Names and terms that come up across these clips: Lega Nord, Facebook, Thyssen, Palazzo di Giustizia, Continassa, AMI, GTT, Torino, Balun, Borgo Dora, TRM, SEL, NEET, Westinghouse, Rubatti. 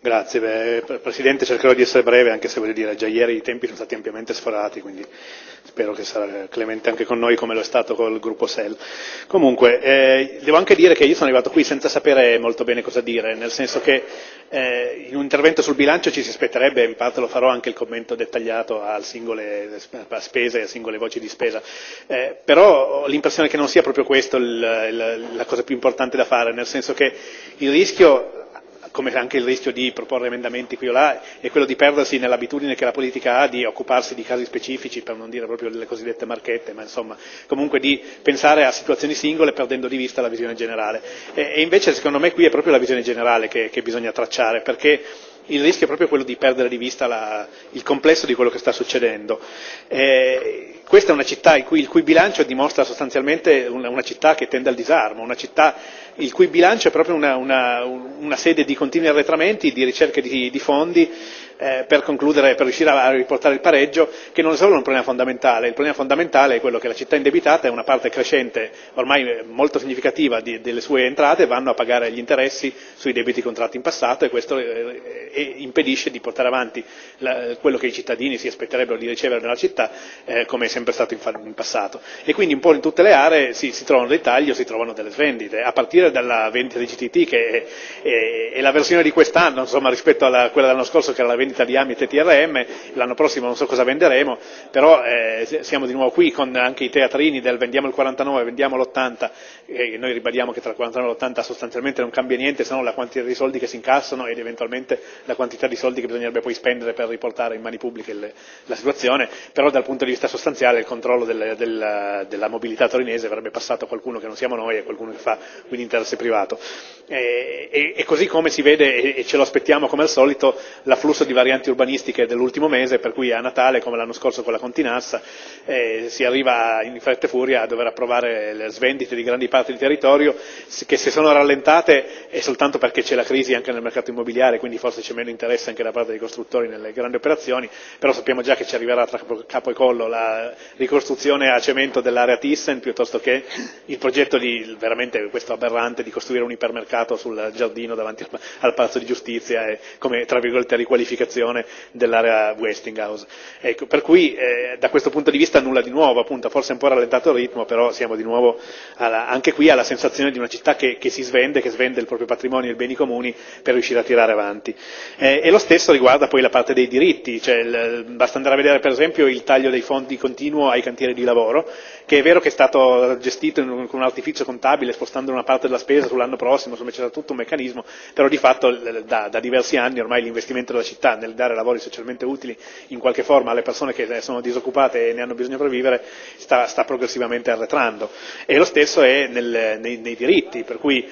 Grazie, Presidente, cercherò di essere breve, anche se voglio dire, già ieri i tempi sono stati ampiamente sforati, quindi spero che sarà clemente anche con noi come lo è stato col gruppo SEL. Comunque, devo anche dire che io sono arrivato qui senza sapere molto bene cosa dire, nel senso che in un intervento sul bilancio ci si aspetterebbe, in parte lo farò anche il commento dettagliato a singole spese e a singole voci di spesa, però ho l'impressione che non sia proprio questo la cosa più importante da fare, nel senso che il rischio, come anche il rischio di proporre emendamenti qui o là, è quello di perdersi nell'abitudine che la politica ha di occuparsi di casi specifici, per non dire proprio delle cosiddette marchette, ma insomma comunque di pensare a situazioni singole perdendo di vista la visione generale. E invece secondo me qui è proprio la visione generale che bisogna tracciare, perché il rischio è proprio quello di perdere di vista il complesso di quello che sta succedendo. Questa è una città il cui bilancio dimostra sostanzialmente una città che tende al disarmo, una città il cui bilancio è proprio una sede di continui arretramenti, di ricerche di fondi, per riuscire a riportare il pareggio, che non è solo un problema fondamentale. Il problema fondamentale è quello che la città indebitata è una parte crescente, ormai molto significativa, delle sue entrate vanno a pagare gli interessi sui debiti contratti in passato, e questo impedisce di portare avanti quello che i cittadini si aspetterebbero di ricevere dalla città, come è sempre stato in passato. E quindi un po' in tutte le aree si trovano dei tagli o si trovano delle svendite, a partire dalla vendita di GTT, che è la versione di quest'anno, insomma, rispetto a quella dell'anno scorso, che era la vendita di AMI e TRM. L'anno prossimo non so cosa venderemo, però siamo di nuovo qui con anche i teatrini del vendiamo il 49, vendiamo l'80, e noi ribadiamo che tra il 49 e l'80 sostanzialmente non cambia niente, se non la quantità di soldi che si incassano ed eventualmente la quantità di soldi che bisognerebbe poi spendere per riportare in mani pubbliche la situazione. Però dal punto di vista sostanziale il controllo della mobilità torinese verrebbe passato a qualcuno che non siamo noi, a qualcuno che fa un interesse privato. E così come si vede, e ce lo aspettiamo come al solito, l'afflusso di varianti urbanistiche dell'ultimo mese, per cui a Natale, come l'anno scorso con la Continassa, si arriva in fretta e furia a dover approvare le svendite di grandi parti di territorio, che se sono rallentate è soltanto perché c'è la crisi anche nel mercato immobiliare, quindi forse c'è meno interesse anche da parte dei costruttori nelle grandi operazioni, però sappiamo già che ci arriverà tra capo e collo la ricostruzione a cemento dell'area Thyssen, piuttosto che il progetto veramente questo aberrante di costruire un ipermercato sul giardino davanti al Palazzo di Giustizia, come tra virgolette riqualificazione dell'area Westinghouse. Ecco, per cui da questo punto di vista nulla di nuovo, appunto, forse un po' rallentato il ritmo, però siamo di nuovo anche qui alla sensazione di una città che si svende, che svende il proprio patrimonio e i beni comuni per riuscire a tirare avanti. E lo stesso riguarda poi la parte dei diritti, cioè basta andare a vedere per esempio il taglio dei fondi continuo ai cantieri di lavoro, che è vero che è stato gestito con un artificio contabile, spostando una parte della spesa sull'anno prossimo, insomma c'era tutto un meccanismo, però di fatto da diversi anni ormai l'investimento della città nel dare lavori socialmente utili in qualche forma alle persone che sono disoccupate e ne hanno bisogno per vivere sta progressivamente arretrando. E lo stesso è nei diritti, per cui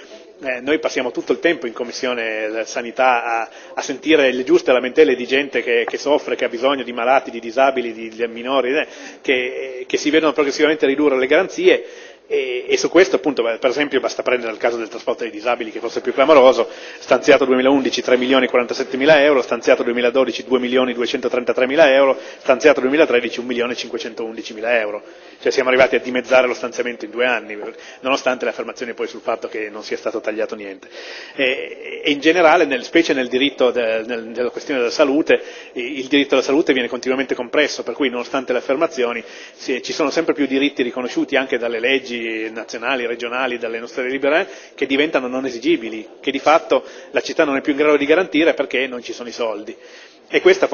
noi passiamo tutto il tempo in Commissione Sanità a sentire le giuste lamentele di gente che soffre, che ha bisogno, di malati, di disabili, di minori, che si vedono progressivamente ridurre le garanzie. E su questo, appunto, per esempio basta prendere il caso del trasporto dei disabili, che forse è più clamoroso, stanziato 2011 €3.047.000, stanziato 2012 €2.233.000, stanziato 2013 €1.511.000, cioè siamo arrivati a dimezzare lo stanziamento in 2 anni, nonostante le affermazioni poi sul fatto che non sia stato tagliato niente. E in generale, specie nel diritto della questione della salute, il diritto alla salute viene continuamente compresso, per cui nonostante le affermazioni ci sono sempre più diritti riconosciuti anche dalle leggi nazionali, regionali, dalle nostre libere, che diventano non esigibili, che di fatto la città non è più in grado di garantire perché non ci sono i soldi. E questa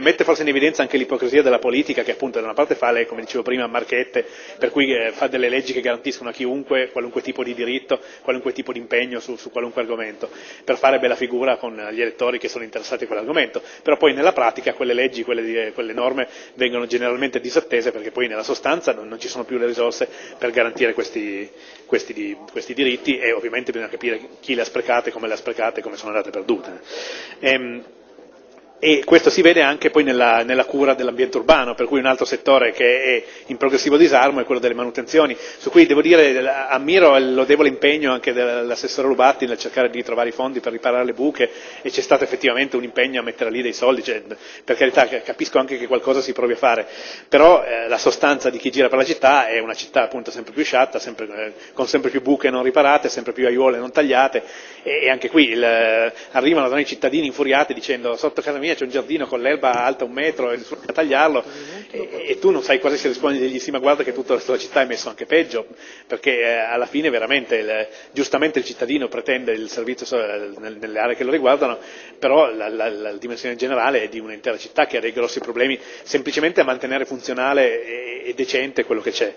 mette forse in evidenza anche l'ipocrisia della politica, che appunto da una parte fa, come dicevo prima, marchette, per cui fa delle leggi che garantiscono a chiunque qualunque tipo di diritto, qualunque tipo di impegno su qualunque argomento, per fare bella figura con gli elettori che sono interessati a quell'argomento, però poi nella pratica quelle leggi, quelle norme vengono generalmente disattese, perché poi nella sostanza non ci sono più le risorse per garantire questi diritti, e ovviamente bisogna capire chi le ha sprecate, come sono andate perdute. E questo si vede anche poi nella cura dell'ambiente urbano, per cui un altro settore che è in progressivo disarmo è quello delle manutenzioni, su cui devo dire ammiro il lodevole impegno anche dell'assessore Rubatti nel cercare di trovare i fondi per riparare le buche, e c'è stato effettivamente un impegno a mettere lì dei soldi, cioè, per carità, capisco anche che qualcosa si provi a fare, però la sostanza di chi gira per la città è una città appunto sempre più sciatta, con sempre più buche non riparate, sempre più aiuole non tagliate, e anche qui arrivano da noi cittadini infuriati dicendo sotto casa mia c'è un giardino con l'erba alta 1 metro e nessuno a tagliarlo, e tu non sai cosa si risponde, degli sì ma guarda che tutto il resto della città è messo anche peggio, perché alla fine veramente giustamente il cittadino pretende il servizio nelle aree che lo riguardano, però la dimensione generale è di un'intera città che ha dei grossi problemi semplicemente a mantenere funzionale e decente quello che c'è.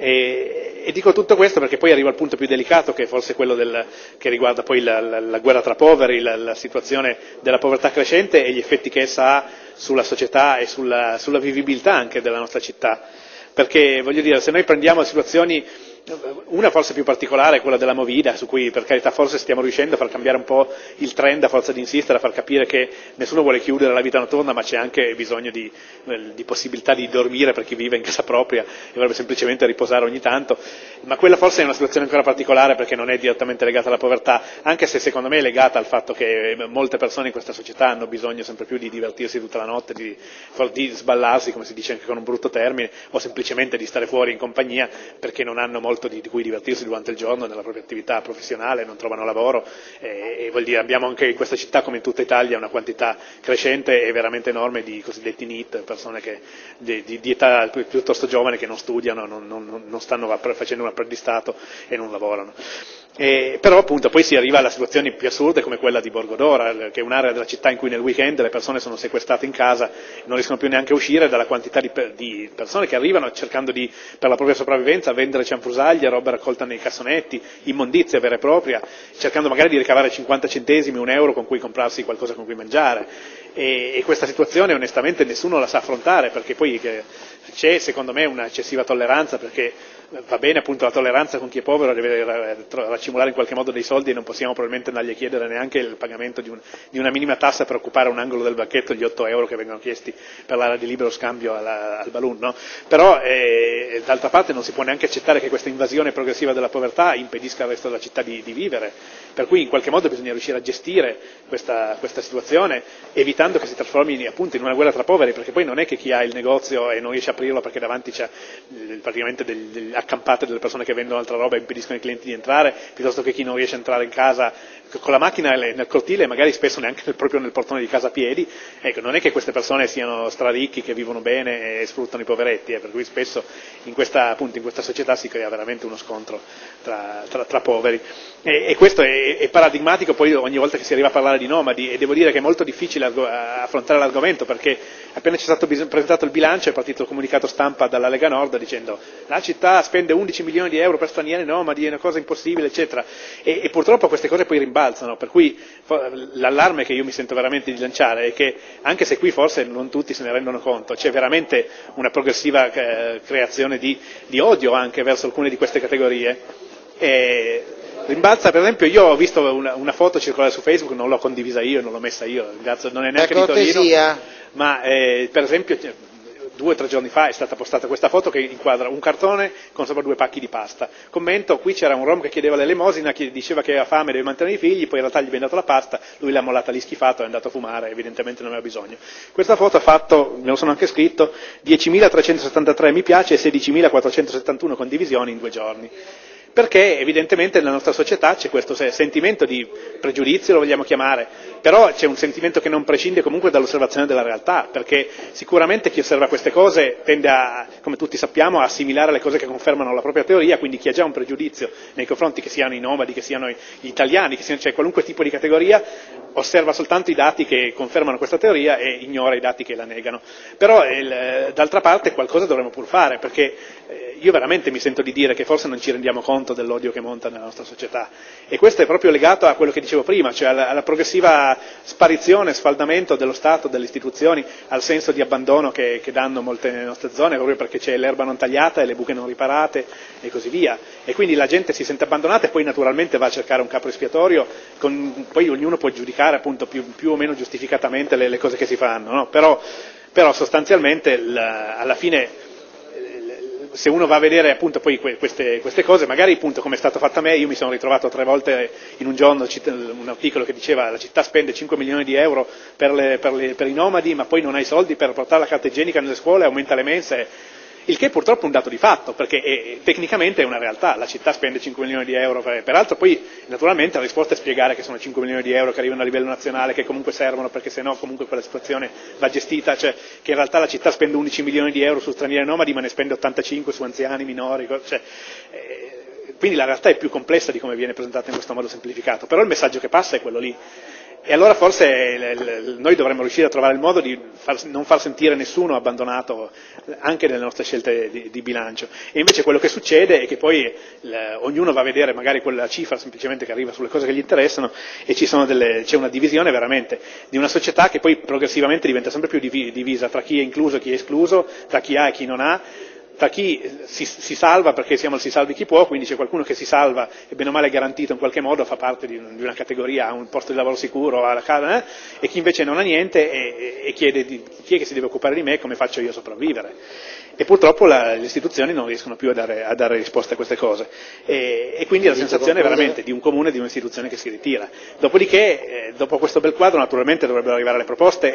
E dico tutto questo perché poi arrivo al punto più delicato, che è forse quello che riguarda poi la guerra tra poveri, la situazione della povertà crescente e gli effetti che essa ha sulla società e sulla vivibilità anche della nostra città, perché voglio dire, se noi prendiamo situazioni, una forse più particolare è quella della Movida, su cui per carità forse stiamo riuscendo a far cambiare un po' il trend a forza di insistere, a far capire che nessuno vuole chiudere la vita notturna, ma c'è anche bisogno di possibilità di dormire per chi vive in casa propria e vorrebbe semplicemente riposare ogni tanto, ma quella forse è una situazione ancora particolare perché non è direttamente legata alla povertà, anche se secondo me è legata al fatto che molte persone in questa società hanno bisogno sempre più di divertirsi tutta la notte, di sballarsi, come si dice anche con un brutto termine, o semplicemente di stare fuori in compagnia perché non hanno molto di cui divertirsi durante il giorno nella propria attività professionale, non trovano lavoro, e vuol dire abbiamo anche in questa città come in tutta Italia una quantità crescente e veramente enorme di cosiddetti NEET, persone che, di età piuttosto giovane, che non studiano, non stanno facendo un apprendistato e non lavorano. Però appunto poi si arriva a situazioni più assurde come quella di Borgo Dora, che è un'area della città in cui nel weekend le persone sono sequestrate in casa, non riescono più neanche a uscire, dalla quantità di persone che arrivano cercando di, per la propria sopravvivenza, vendere cianfrusaglie, roba raccolta nei cassonetti, immondizia vera e propria, cercando magari di ricavare 50 centesimi, 1 euro con cui comprarsi qualcosa con cui mangiare, e questa situazione onestamente nessuno la sa affrontare, perché poi c'è secondo me un'eccessiva tolleranza, perché va bene appunto la tolleranza con chi è povero, deve raccimolare in qualche modo dei soldi, e non possiamo probabilmente andargli a chiedere neanche il pagamento di una minima tassa per occupare un angolo del banchetto, gli 8 euro che vengono chiesti per l'area di libero scambio al Balun, no? Però d'altra parte non si può neanche accettare che questa invasione progressiva della povertà impedisca al resto della città di vivere, per cui in qualche modo bisogna riuscire a gestire questa situazione, evitando che si trasformi appunto in una guerra tra poveri, perché poi non è che chi ha il negozio e non riesce a aprirlo perché davanti c'è praticamente accampate delle persone che vendono altra roba e impediscono ai clienti di entrare, piuttosto che chi non riesce a entrare in casa con la macchina nel cortile, magari spesso neanche proprio nel portone di casa a piedi. Ecco, non è che queste persone siano straricchi che vivono bene e sfruttano i poveretti, per cui spesso in questa società si crea veramente uno scontro tra poveri, e questo è paradigmatico poi ogni volta che si arriva a parlare di nomadi, e devo dire che è molto difficile affrontare l'argomento, perché appena ci è stato presentato il bilancio è partito il comunicato stampa dalla Lega Nord dicendo la città spende 11 milioni di euro per stranieri nomadi, è una cosa impossibile eccetera, e purtroppo queste cose poi rimbalzano, per cui l'allarme che io mi sento veramente di lanciare è che, anche se qui forse non tutti se ne rendono conto, c'è veramente una progressiva creazione di odio anche verso alcune di queste categorie, e rimbalza, per esempio io ho visto una foto circolare su Facebook, non l'ho condivisa io, non l'ho messa io, non è neanche di Torino, ma per esempio 2 o 3 giorni fa è stata postata questa foto che inquadra un cartone con sopra 2 pacchi di pasta. Commento, qui c'era un rom che chiedeva l'elemosina, che diceva che aveva fame, deve mantenere i figli, poi in realtà gli viene data la pasta, lui l'ha mollata lì schifato, è andato a fumare, evidentemente non aveva bisogno. Questa foto ha fatto, me lo sono anche scritto, 10.373 mi piace e 16.471 condivisioni in 2 giorni. Perché evidentemente nella nostra società c'è questo sentimento di pregiudizio, lo vogliamo chiamare, però c'è un sentimento che non prescinde comunque dall'osservazione della realtà, perché sicuramente chi osserva queste cose tende a, come tutti sappiamo, a assimilare le cose che confermano la propria teoria, quindi chi ha già un pregiudizio nei confronti, che siano i nomadi, che siano gli italiani, che siano, cioè qualunque tipo di categoria, osserva soltanto i dati che confermano questa teoria e ignora i dati che la negano. Però d'altra parte qualcosa dovremmo pur fare, perché io veramente mi sento di dire che forse non ci rendiamo conto dell'odio che monta nella nostra società, e questo è proprio legato a quello che dicevo prima, cioè alla progressiva questa sparizione, sfaldamento dello Stato, delle istituzioni al senso di abbandono che danno molte nelle nostre zone, proprio perché c'è l'erba non tagliata e le buche non riparate e così via, e quindi la gente si sente abbandonata e poi naturalmente va a cercare un capro espiatorio, poi ognuno può giudicare appunto più o meno giustificatamente le cose che si fanno, no? Però sostanzialmente alla fine, se uno va a vedere appunto poi queste cose, magari appunto come è stato fatto a me, io mi sono ritrovato 3 volte in un giorno un articolo che diceva la città spende 5 milioni di euro per i nomadi, ma poi non hai soldi per portare la carta igienica nelle scuole, aumenta le mense, il che purtroppo è un dato di fatto, perché tecnicamente è una realtà, la città spende 5 milioni di euro, peraltro poi naturalmente la risposta è spiegare che sono 5 milioni di euro che arrivano a livello nazionale, che comunque servono perché sennò comunque quella situazione va gestita, cioè che in realtà la città spende 11 milioni di euro su stranieri nomadi ma ne spende 85 su anziani, minori, cioè, quindi la realtà è più complessa di come viene presentata in questo modo semplificato, però il messaggio che passa è quello lì. E allora forse noi dovremmo riuscire a trovare il modo di non far sentire nessuno abbandonato anche nelle nostre scelte di bilancio. E invece quello che succede è che poi ognuno va a vedere magari quella cifra semplicemente che arriva sulle cose che gli interessano e c'è una divisione veramente di una società che poi progressivamente diventa sempre più divisa tra chi è incluso e chi è escluso, tra chi ha e chi non ha, tra chi si salva perché siamo il si salvi chi può, quindi c'è qualcuno che si salva e bene o male è garantito in qualche modo, fa parte di una categoria, ha un posto di lavoro sicuro, ha la casa, e chi invece non ha niente e chiede chi è che si deve occupare di me, come faccio io a sopravvivere. E purtroppo le istituzioni non riescono più a dare risposte a queste cose. E quindi la sensazione è veramente di un comune, di un'istituzione che si ritira. Dopodiché, dopo questo bel quadro, naturalmente dovrebbero arrivare le proposte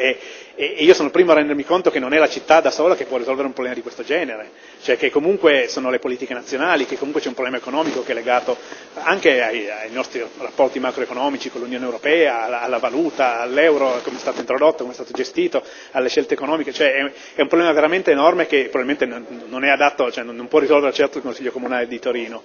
e io sono il primo a rendermi conto che non è la città da sola che può risolvere un problema di questo genere. Cioè che comunque sono le politiche nazionali, che comunque c'è un problema economico che è legato anche ai nostri rapporti macroeconomici con l'Unione Europea, alla valuta, all'euro, come è stato introdotto, come è stato gestito, alle scelte economiche, cioè è un problema veramente enorme che probabilmente non è adatto, cioè non può risolvere certo il Consiglio Comunale di Torino.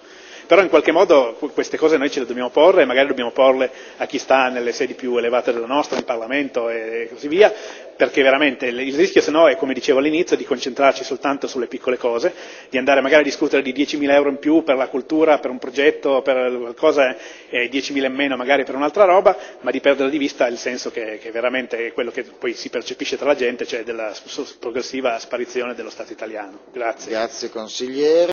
Però in qualche modo queste cose noi ce le dobbiamo porre, magari dobbiamo porle a chi sta nelle sedi più elevate della nostra, in Parlamento e così via, perché veramente il rischio se no è, come dicevo all'inizio, di concentrarci soltanto sulle piccole cose, di andare magari a discutere di 10.000 euro in più per la cultura, per un progetto, per qualcosa e 10.000 in meno magari per un'altra roba, ma di perdere di vista il senso che veramente è quello che poi si percepisce tra la gente, cioè della progressiva sparizione dello Stato italiano. Grazie. Grazie consigliere.